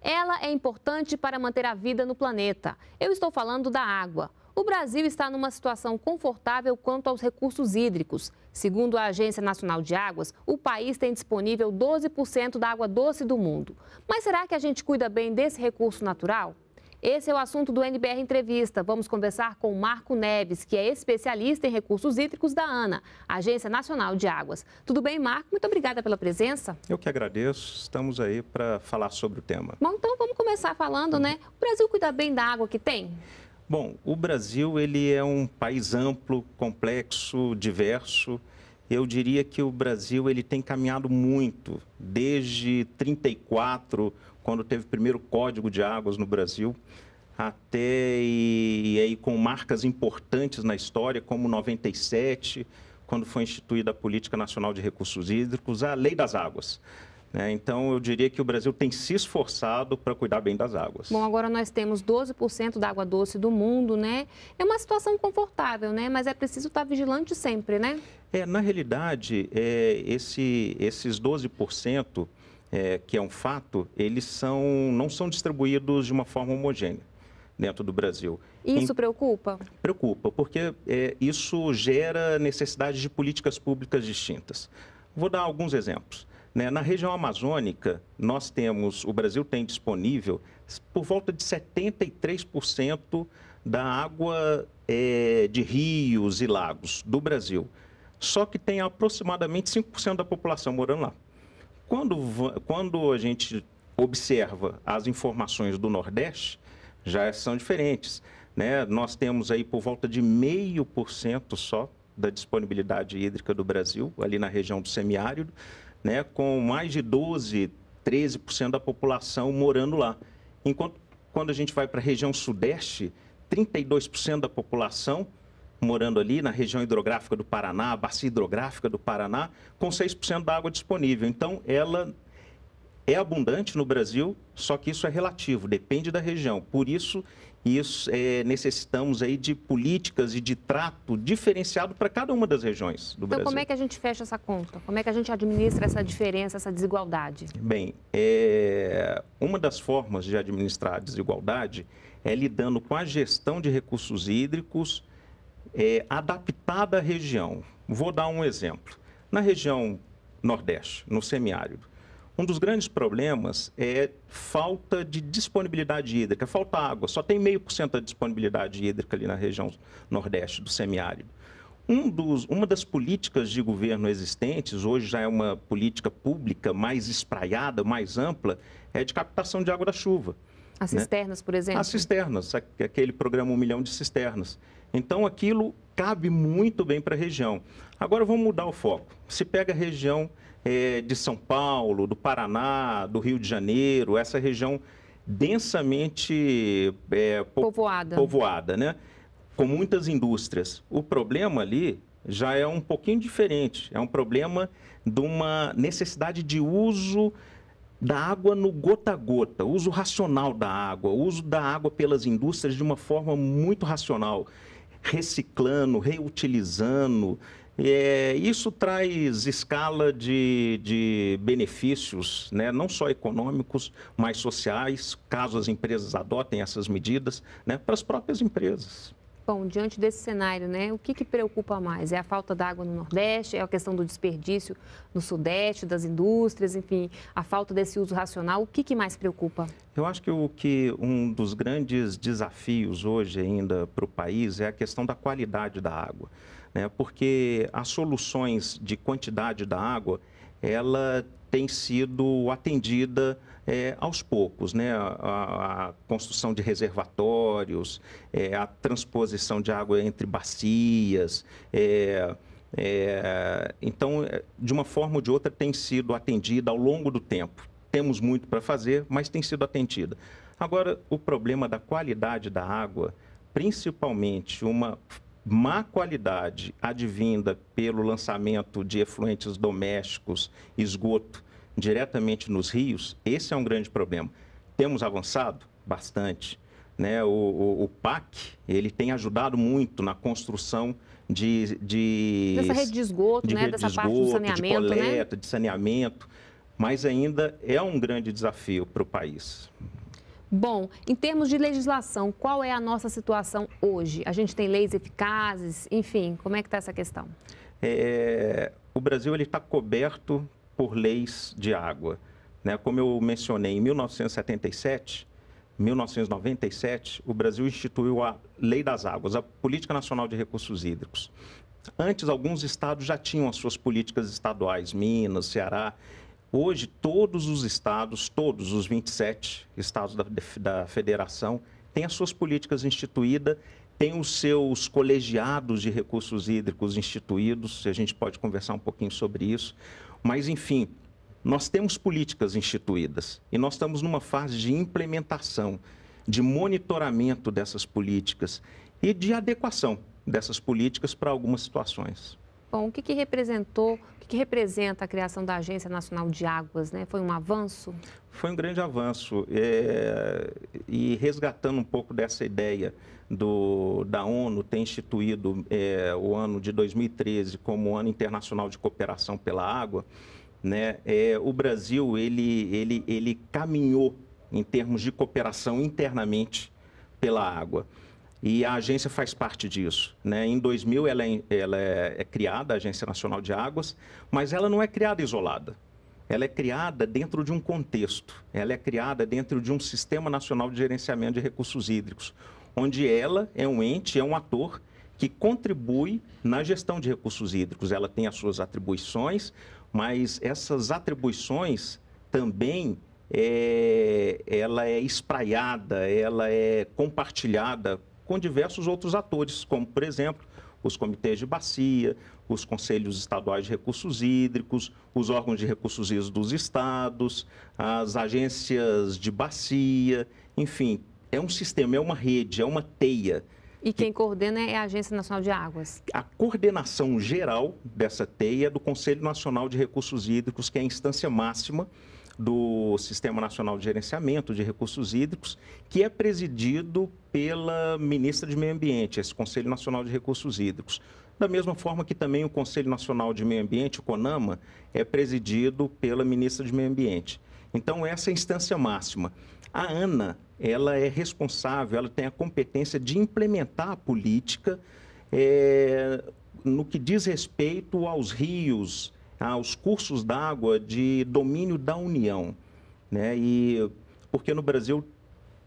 Ela é importante para manter a vida no planeta. Eu estou falando da água. O Brasil está numa situação confortável quanto aos recursos hídricos. Segundo a Agência Nacional de Águas, o país tem disponível 12% da água doce do mundo. Mas será que a gente cuida bem desse recurso natural? Esse é o assunto do NBR Entrevista. Vamos conversar com Marco Neves, que é especialista em recursos hídricos da ANA, Agência Nacional de Águas. Tudo bem, Marco? Muito obrigada pela presença. Eu que agradeço. Estamos aí para falar sobre o tema. Bom, então vamos começar falando, né? O Brasil cuida bem da água que tem? Bom, o Brasil ele é um país amplo, complexo, diverso. Eu diria que o Brasil ele tem caminhado muito desde 1934, quando teve o primeiro Código de Águas no Brasil, até aí com marcas importantes na história, como 1997, quando foi instituída a Política Nacional de Recursos Hídricos, a Lei das Águas. Então, eu diria que o Brasil tem se esforçado para cuidar bem das águas. Bom, agora nós temos 12% da água doce do mundo, né? É uma situação confortável, né? Mas é preciso estar vigilante sempre, né? Na realidade, esses 12%, que é um fato, eles não são distribuídos de uma forma homogênea dentro do Brasil. Isso preocupa? Preocupa, porque isso gera necessidade de políticas públicas distintas. Vou dar alguns exemplos. Na região amazônica, o Brasil tem disponível por volta de 73% da água de rios e lagos do Brasil. Só que tem aproximadamente 5% da população morando lá. Quando a gente observa as informações do Nordeste, já são diferentes. Nós temos aí por volta de 0,5% só da disponibilidade hídrica do Brasil, ali na região do semiárido. Com mais de 12%, 13% da população morando lá. Enquanto quando a gente vai para a região sudeste, 32% da população morando ali na região hidrográfica do Paraná, bacia hidrográfica do Paraná, com 6% da água disponível. Então, ela é abundante no Brasil, só que isso é relativo, depende da região. Por isso, necessitamos aí de políticas e de trato diferenciado para cada uma das regiões do Brasil. Então, como é que a gente fecha essa conta? Como é que a gente administra essa diferença, essa desigualdade? Bem, uma das formas de administrar a desigualdade é lidando com a gestão de recursos hídricos adaptada à região. Vou dar um exemplo. Na região Nordeste, no semiárido, um dos grandes problemas é falta de disponibilidade hídrica, falta água. Só tem 0,5% da disponibilidade hídrica ali na região Nordeste do semiárido. Uma das políticas de governo existentes, hoje já é uma política pública mais espraiada, mais ampla, é de captação de água da chuva. As cisternas, por exemplo? As cisternas, aquele programa 1 milhão de cisternas. Então, aquilo cabe muito bem para a região. Agora, vamos mudar o foco. Se pega a região de São Paulo, do Paraná, do Rio de Janeiro, essa região densamente povoada, com muitas indústrias. O problema ali já é um pouquinho diferente. É um problema de uma necessidade de uso da água no gota a gota, uso racional da água, uso da água pelas indústrias de uma forma muito racional, reciclando, reutilizando. Isso traz escala de benefícios, não só econômicos, mas sociais, caso as empresas adotem essas medidas, para as próprias empresas. Bom, diante desse cenário, o que preocupa mais? É a falta d'água no Nordeste, é a questão do desperdício no Sudeste, das indústrias, enfim, a falta desse uso racional. O que mais preocupa? Eu acho que um dos grandes desafios hoje ainda para o país é a questão da qualidade da água, porque as soluções de quantidade da água, ela tem sido atendida aos poucos, a construção de reservatórios, a transposição de água entre bacias. Então, de uma forma ou de outra, tem sido atendida ao longo do tempo. Temos muito para fazer, mas tem sido atendida. Agora, o problema da qualidade da água, principalmente uma má qualidade advinda pelo lançamento de efluentes domésticos, esgoto, diretamente nos rios, esse é um grande problema. Temos avançado bastante. O PAC ele tem ajudado muito na construção dessa rede de esgoto, dessa parte do saneamento, de coleta, de saneamento. mas ainda é um grande desafio para o país. Bom, em termos de legislação, qual é a nossa situação hoje? A gente tem leis eficazes, enfim, como é que está essa questão? O Brasil está coberto por leis de água, né? Como eu mencionei, em 1997, o Brasil instituiu a Lei das Águas, a Política Nacional de Recursos Hídricos. Antes, alguns estados já tinham as suas políticas estaduais, Minas, Ceará. Hoje, todos os estados, todos os 27 estados da federação, têm as suas políticas instituídas, têm os seus colegiados de recursos hídricos instituídos, a gente pode conversar um pouquinho sobre isso, mas, enfim, nós temos políticas instituídas e nós estamos numa fase de implementação, de monitoramento dessas políticas e de adequação dessas políticas para algumas situações. Bom, o que que representou, o que representa a criação da Agência Nacional de Águas, né? Foi um avanço? Foi um grande avanço. E resgatando um pouco dessa ideia da ONU ter instituído o ano de 2013 como o Ano Internacional de Cooperação pela Água, né? O Brasil, ele caminhou em termos de cooperação internamente pela água. E a agência faz parte disso, né? Em 2000 ela é criada, a Agência Nacional de Águas, mas ela não é criada isolada. Ela é criada dentro de um contexto, ela é criada dentro de um Sistema Nacional de Gerenciamento de Recursos Hídricos, onde ela é um ente, é um ator que contribui na gestão de recursos hídricos. Ela tem as suas atribuições, mas essas atribuições também... ela é espraiada, ela é compartilhada com diversos outros atores, como, por exemplo, os comitês de bacia, os conselhos estaduais de recursos hídricos, os órgãos de recursos hídricos dos estados, as agências de bacia, enfim, é um sistema, é uma rede, é uma teia. E quem coordena é a Agência Nacional de Águas. A coordenação geral dessa teia é do Conselho Nacional de Recursos Hídricos, que é a instância máxima do Sistema Nacional de Gerenciamento de Recursos Hídricos, que é presidido pela ministra de Meio Ambiente, esse Conselho Nacional de Recursos Hídricos. Da mesma forma que também o Conselho Nacional de Meio Ambiente, o CONAMA, é presidido pela ministra de Meio Ambiente. Então, essa é a instância máxima. A ANA, ela é responsável, ela tem a competência de implementar a política no que diz respeito aos rios, aos cursos d'água de domínio da União, né? E porque no Brasil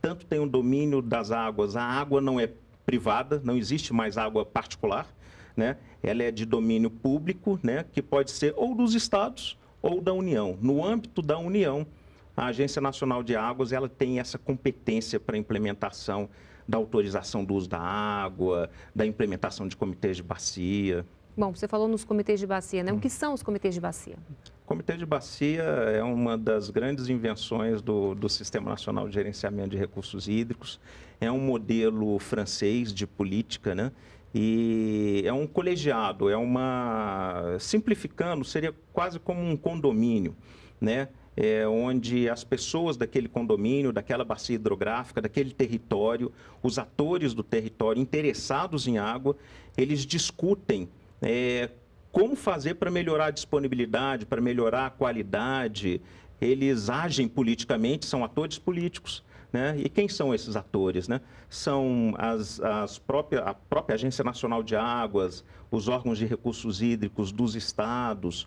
tanto tem o domínio das águas, a água não é privada, não existe mais água particular, né? Ela é de domínio público, né? Que pode ser ou dos estados ou da União. No âmbito da União, a Agência Nacional de Águas, ela tem essa competência para implementação da autorização do uso da água, da implementação de comitês de bacia. Bom, você falou nos comitês de bacia, né? O que são os comitês de bacia? O comitê de bacia é uma das grandes invenções do Sistema Nacional de Gerenciamento de Recursos Hídricos. É um modelo francês de política, né? E é um colegiado, simplificando, seria quase como um condomínio, né? Onde as pessoas daquele condomínio, daquela bacia hidrográfica, daquele território, os atores do território interessados em água, eles discutem como fazer para melhorar a disponibilidade, para melhorar a qualidade. Eles agem politicamente, são atores políticos, né? E quem são esses atores, né? São a própria Agência Nacional de Águas, os órgãos de recursos hídricos dos estados,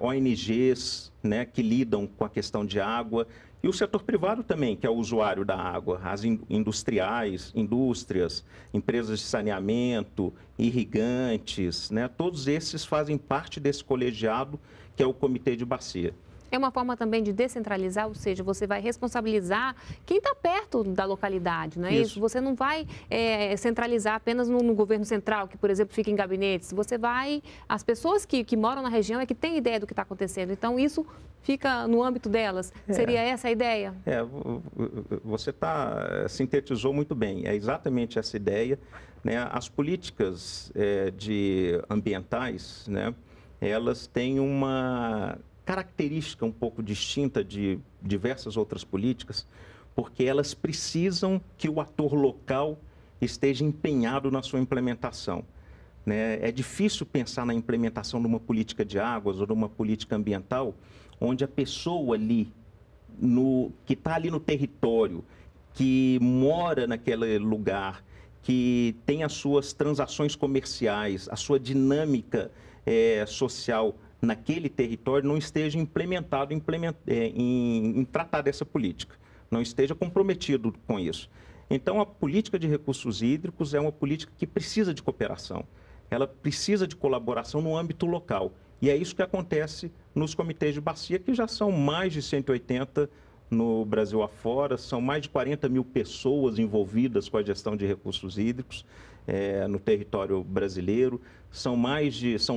ONGs, né, que lidam com a questão de água, e o setor privado também, que é o usuário da água, as indústrias, empresas de saneamento, irrigantes, né? Todos esses fazem parte desse colegiado que é o comitê de bacia. É uma forma também de descentralizar, ou seja, você vai responsabilizar quem está perto da localidade, não é isso? Você não vai centralizar apenas no governo central, que, por exemplo, fica em gabinetes. Você vai... As pessoas que moram na região é que têm ideia do que está acontecendo. Então, isso fica no âmbito delas. Seria essa a ideia? Você sintetizou muito bem. É exatamente essa ideia, né? As políticas ambientais, né? Elas têm uma característica um pouco distinta de diversas outras políticas, porque elas precisam que o ator local esteja empenhado na sua implementação, né? É difícil pensar na implementação de uma política de águas ou de uma política ambiental onde a pessoa ali, que está ali no território, que mora naquele lugar, que tem as suas transações comerciais, a sua dinâmica social naquele território, não esteja implementado em tratar dessa política, não esteja comprometido com isso. Então, a política de recursos hídricos é uma política que precisa de cooperação, ela precisa de colaboração no âmbito local. E é isso que acontece nos comitês de bacia, que já são mais de 180 no Brasil afora, são mais de 40 mil pessoas envolvidas com a gestão de recursos hídricos no território brasileiro, são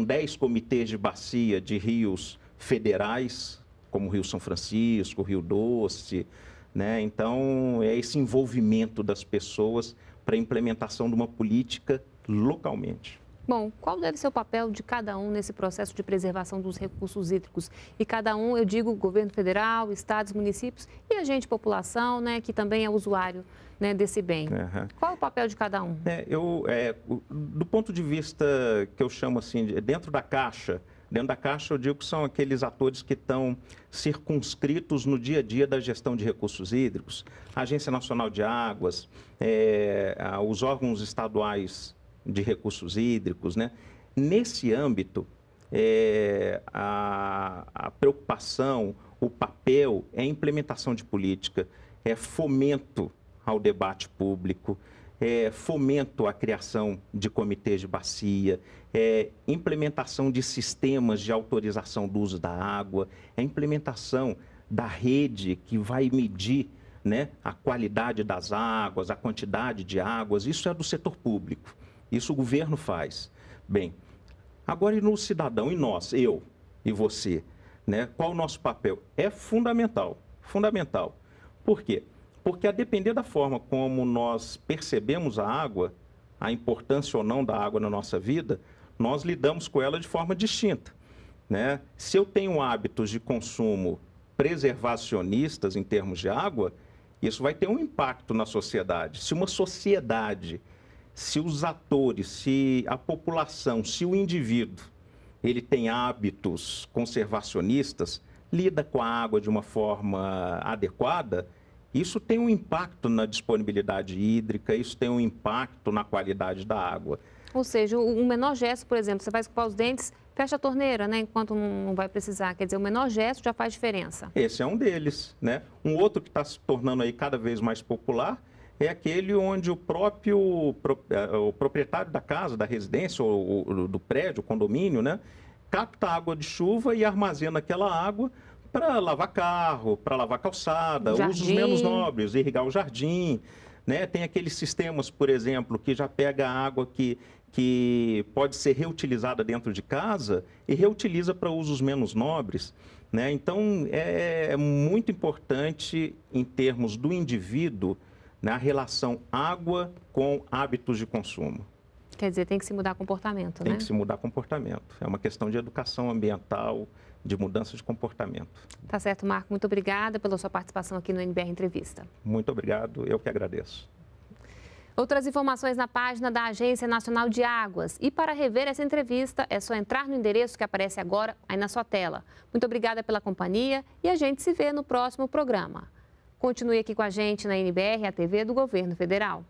10 comitês de bacia de rios federais, como Rio São Francisco, Rio Doce, né? Então, é esse envolvimento das pessoas para a implementação de uma política localmente. Bom, qual deve ser o papel de cada um nesse processo de preservação dos recursos hídricos? E cada um, eu digo, governo federal, estados, municípios e a gente, população, né, que também é usuário, né, desse bem. Uhum. Qual é o papel de cada um? Do ponto de vista que eu chamo assim, dentro da caixa eu digo que são aqueles atores que estão circunscritos no dia a dia da gestão de recursos hídricos, a Agência Nacional de Águas, os órgãos estaduais de recursos hídricos, né? Nesse âmbito, a preocupação, o papel é a implementação de política, é fomento ao debate público, é fomento à criação de comitês de bacia, é implementação de sistemas de autorização do uso da água, é implementação da rede que vai medir, né, a qualidade das águas, a quantidade de águas. Isso é do setor público. Isso o governo faz. Bem, agora e no cidadão, e nós, eu e você, né? Qual o nosso papel? É fundamental, fundamental. Por quê? Porque a depender da forma como nós percebemos a água, a importância ou não da água na nossa vida, nós lidamos com ela de forma distinta, né? Se eu tenho hábitos de consumo preservacionistas em termos de água, isso vai ter um impacto na sociedade. Se uma sociedade... Se os atores, se a população, se o indivíduo, ele tem hábitos conservacionistas, lida com a água de uma forma adequada, isso tem um impacto na disponibilidade hídrica, isso tem um impacto na qualidade da água. Ou seja, um menor gesto, por exemplo, você vai escovar os dentes, fecha a torneira, né, enquanto não vai precisar. Quer dizer, o menor gesto já faz diferença. Esse é um deles, né? Um outro que está se tornando aí cada vez mais popular é aquele onde o próprio o proprietário da casa, da residência ou do prédio, condomínio, né, capta água de chuva e armazena aquela água para lavar carro, para lavar calçada, usos menos nobres, irrigar o jardim, né? Tem aqueles sistemas, por exemplo, que já pega a água que pode ser reutilizada dentro de casa e reutiliza para usos menos nobres, né? Então, é muito importante em termos do indivíduo na relação água com hábitos de consumo. Quer dizer, tem que se mudar comportamento, né? Tem que se mudar comportamento. É uma questão de educação ambiental, de mudança de comportamento. Tá certo, Marco. Muito obrigada pela sua participação aqui no NBR Entrevista. Muito obrigado. Eu que agradeço. Outras informações na página da Agência Nacional de Águas. E para rever essa entrevista, é só entrar no endereço que aparece agora aí na sua tela. Muito obrigada pela companhia e a gente se vê no próximo programa. Continue aqui com a gente na NBR, a TV do Governo Federal.